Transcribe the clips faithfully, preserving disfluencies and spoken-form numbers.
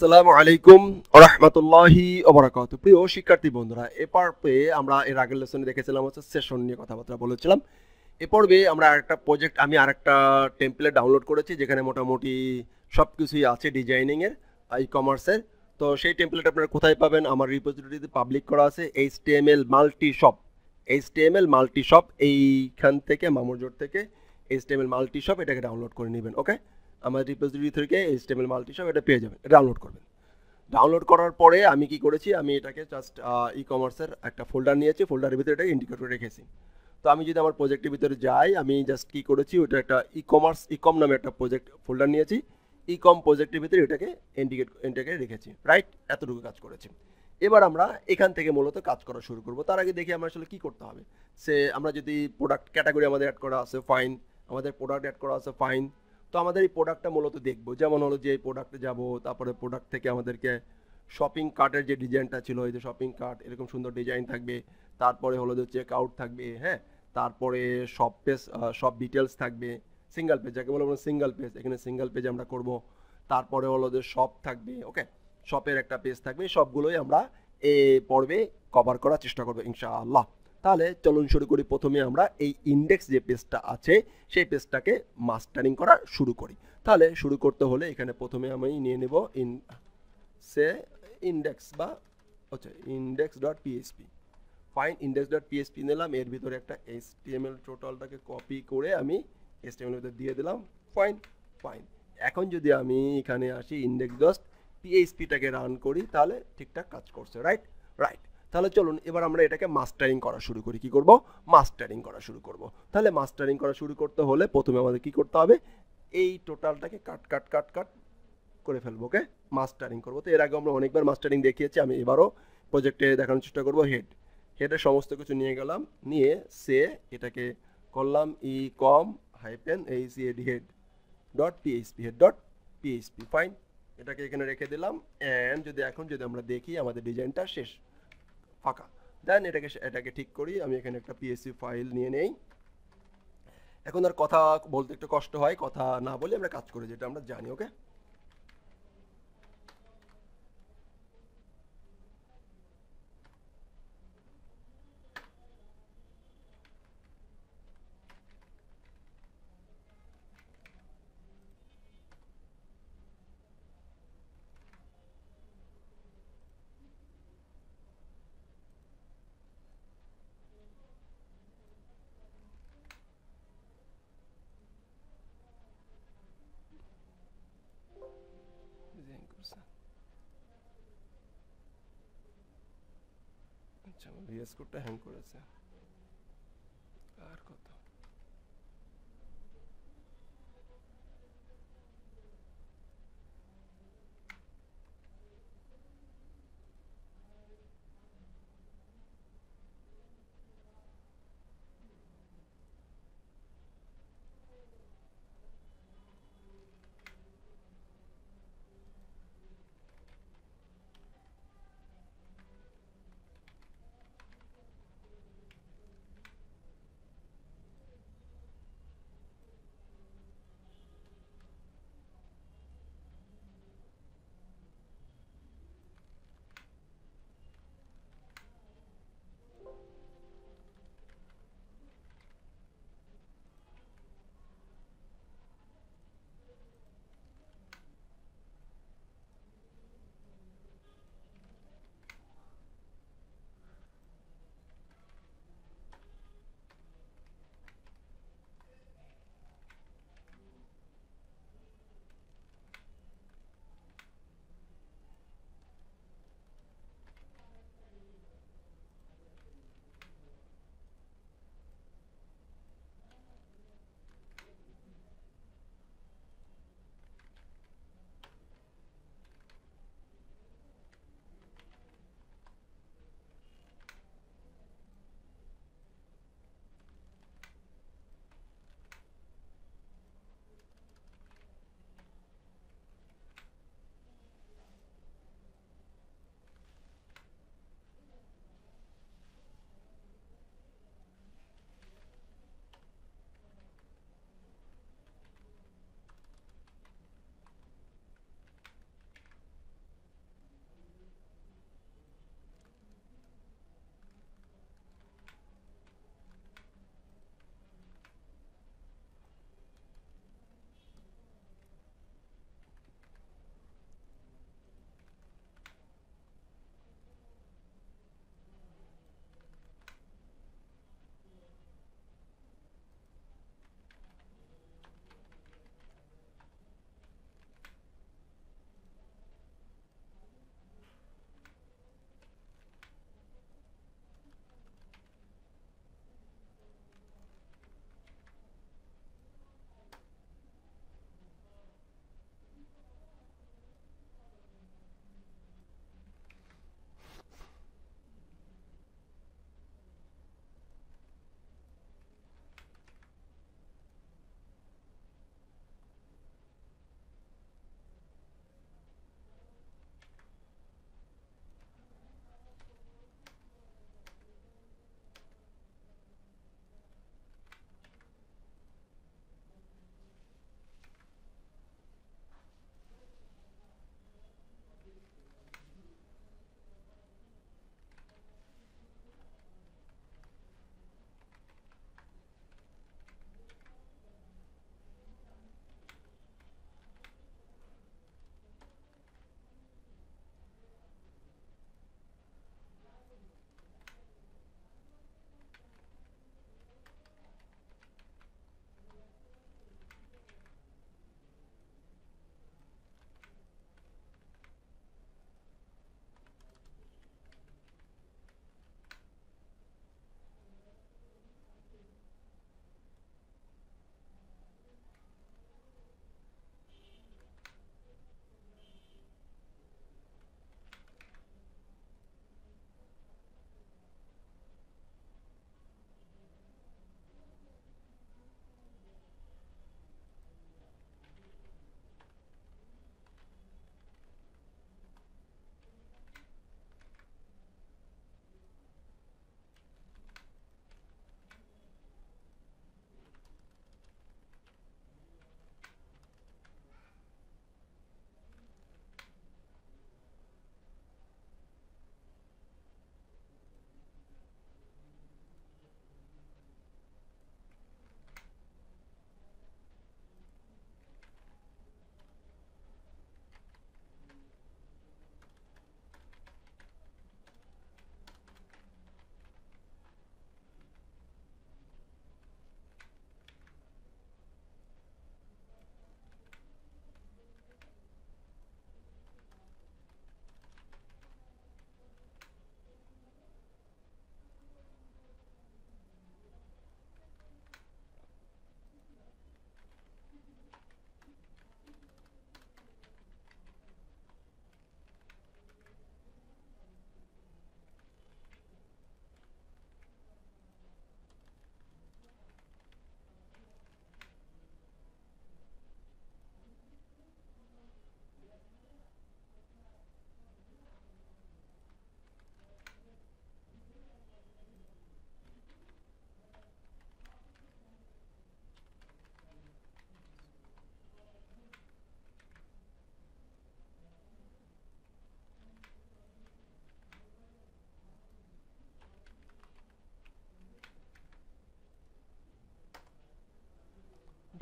আসসালামু আলাইকুম ওয়া রাহমাতুল্লাহি ওয়া বারাকাতুহু প্রিয় শিক্ষার্থী বন্ধুরা এ পর্বে আমরা এর আগের লেসনে দেখেছিলাম হচ্ছে সেশন নিয়ে কথাবার্তা বলেছিলাম এ পর্বে আমরা আরেকটা প্রজেক্ট আমি আরেকটা টেমপ্লেট ডাউনলোড করেছি যেখানে মোটামুটি সবকিছুই আছে ডিজাইনিং এর ই কমার্সের তো সেই টেমপ্লেট আপনারা কোথায় পাবেন আমার রিপোজিটরিতে পাবলিক করা আছে HTML multi shop HTML multi shop এইখান থেকে মামুরজোর থেকে এইচটিএমএল মাল্টি শপ এটাকে ডাউনলোড করে নেবেন ওকে আমার রিপোজিটরি থেকে এইচটিএমএল মাল্টি শপ এটা পেয়ে যাবেন এটা ডাউনলোড করবেন ডাউনলোড করার পরে আমি কি করেছি আমি এটাকে জাস্ট ই কমার্সের একটা ফোল্ডার নিয়েছি ফোল্ডারের ভিতরে এটাকে ইন্ডিকেট করে রেখেছি তো আমি যদি আমার প্রজেক্টের ভিতরে যাই আমি জাস্ট কি করেছি ওটা একটা ই কমার্স ইকম নামে একটা প্রজেক্ট ফোল্ডার নিয়েছি ইকম প্রজেক্টের ভিতরে এটাকে ইন্ডিকেট এটাকে রেখেছি রাইট এতটুকু কাজ করেছি এবার আমরা এখান থেকে মূলত কাজ করা শুরু করব তার আগে দেখি আমরা আসলে কি করতে হবে সে আমরা যদি প্রোডাক্ট ক্যাটাগরি আমাদের অ্যাড করা আছে ফাইন আমাদের প্রোডাক্ট অ্যাড করা আছে ফাইন তো আমাদের এই প্রোডাক্টটা মূলত দেখব যেমন হলো যে এই প্রোডাক্টে যাব তারপরে প্রোডাক্ট থেকে আমাদেরকে শপিং কার্টের যে ডিজাইনটা ছিল এই যে শপিং কার্ট এরকম সুন্দর ডিজাইন থাকবে তারপরে হলো যে চেক আউট থাকবে হ্যাঁ তারপরে শপ পেজ শপ ডিটেলস থাকবে সিঙ্গেল পেজ যাকে বলবো সিঙ্গেল পেজ এখানে সিঙ্গেল পেজ আমরা করব তারপরে হলো যে শপ থাকবে ওকে শপের একটা পেজ থাকবে সবগুলোই আমরা এ পর্বে কভার করার চেষ্টা করব ইনশাআল্লাহ তাহলে চলুন শুরু করি প্রথমে আমরা এই ইনডেক্স যে পেজটা আছে সেই পেজটাকে মাস্টারিং করা শুরু করি তাহলে শুরু করতে হলে এখানে প্রথমে আমি নিয়ে নেব ইন সে ইনডেক্স বা আচ্ছা index dot PHP fine index dot PHP নিলাম এর ভিতরে একটা এইচটিএমএল টোটালটাকে কপি করে আমি এইচটিএমএল ভিতরে দিয়ে দিলাম ফাইন ফাইন এখন যদি আমি এখানে আসি ইনডেক্স ডট পিএসপিটাকে রান করি তাহলে ঠিকঠাক কাজ করছে রাইট রাইট তাহলে চলুন এবার আমরা এটাকে মাস্টারিং করা শুরু করি কি করব মাস্টারিং করা শুরু করব তাহলে মাস্টারিং করা শুরু করতে হলে প্রথমে আমাদের কি করতে হবে এই টোটালটাকে কাট কাট কাট কাট করে ফেলবো ওকে মাস্টারিং করব তো এর আগে আমরা অনেকবার মাস্টারিং দেখিয়েছি আমি এবারও প্রজেক্টে দেখানোর চেষ্টা করব হেড হেডের সমস্ত কিছু নিয়ে গেলাম নিয়ে সে এটাকে করলাম ই কম হাইফেন এইচ এড head dot PHP head dot PHP fine এটাকে এখানে রেখে দিলাম অ্যান্ড যদি এখন যদি আমরা দেখি আমাদের ডিজাইনটা শেষ ফাঁকা দেন এটাকে এটাকে ঠিক করি আমি এখানে একটা পিএসসি ফাইল নিয়ে নেই এখন আর কথা বলতে একটু কষ্ট হয় কথা না বলে আমরা কাজ করি যেটা আমরা জানি ওকে ভিএস কোডটা হ্যাং করেছে আর কত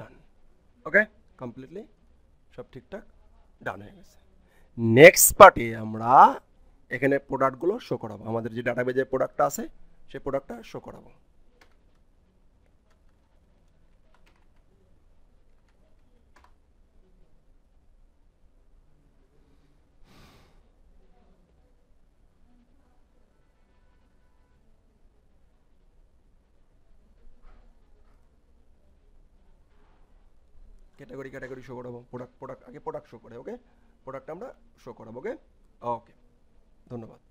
done. Okay, completely সব ঠিকঠাক ডান হয়ে গেছে। নেক্সট পার্টে আমরা এখানে প্রোডাক্ট গুলো শো করাবো, আমাদের যে ডাটাবেজে প্রোডাক্টটা আছে সেই প্রোডাক্টটা শো করাবো। Category category show করব, product product আগে product show করে। ওকে, প্রোডাক্ট আমরা show করব। ওকে ওকে, ধন্যবাদ।